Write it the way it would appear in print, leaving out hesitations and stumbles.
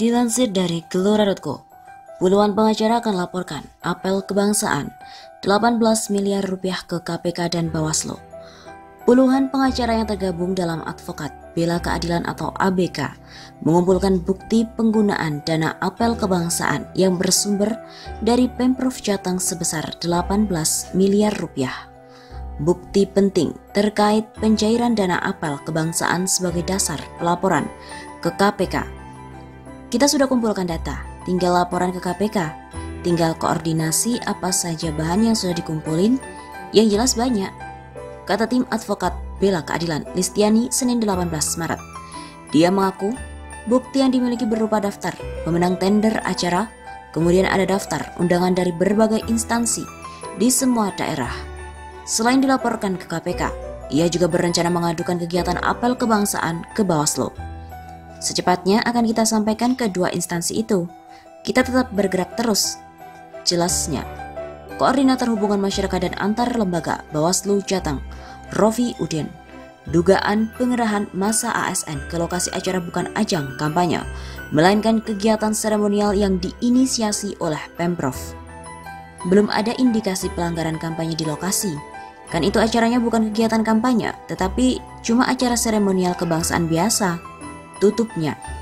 Dilansir dari gelora.co, puluhan pengacara akan laporkan apel kebangsaan 18 miliar rupiah ke KPK dan Bawaslu. Puluhan pengacara yang tergabung dalam advokat Bela Keadilan atau ABK mengumpulkan bukti penggunaan dana apel kebangsaan yang bersumber dari Pemprov Jateng sebesar 18 miliar rupiah. Bukti penting terkait pencairan dana apel kebangsaan sebagai dasar pelaporan ke KPK. Kita sudah kumpulkan data, tinggal laporan ke KPK, tinggal koordinasi apa saja bahan yang sudah dikumpulin, yang jelas banyak, kata tim advokat Bela Keadilan Listiani Senin 18 Maret. Dia mengaku bukti yang dimiliki berupa daftar pemenang tender acara, kemudian ada daftar undangan dari berbagai instansi di semua daerah. Selain dilaporkan ke KPK, ia juga berencana mengadukan kegiatan apel kebangsaan ke Bawaslu. Secepatnya akan kita sampaikan ke dua instansi itu. Kita tetap bergerak terus, jelasnya. Koordinator Hubungan Masyarakat dan Antar Lembaga Bawaslu Jateng, Rofiuddin. Dugaan pengerahan massa ASN ke lokasi acara bukan ajang kampanye, melainkan kegiatan seremonial yang diinisiasi oleh Pemprov. Belum ada indikasi pelanggaran kampanye di lokasi. Kan itu acaranya bukan kegiatan kampanye, tetapi cuma acara seremonial kebangsaan biasa, tutupnya.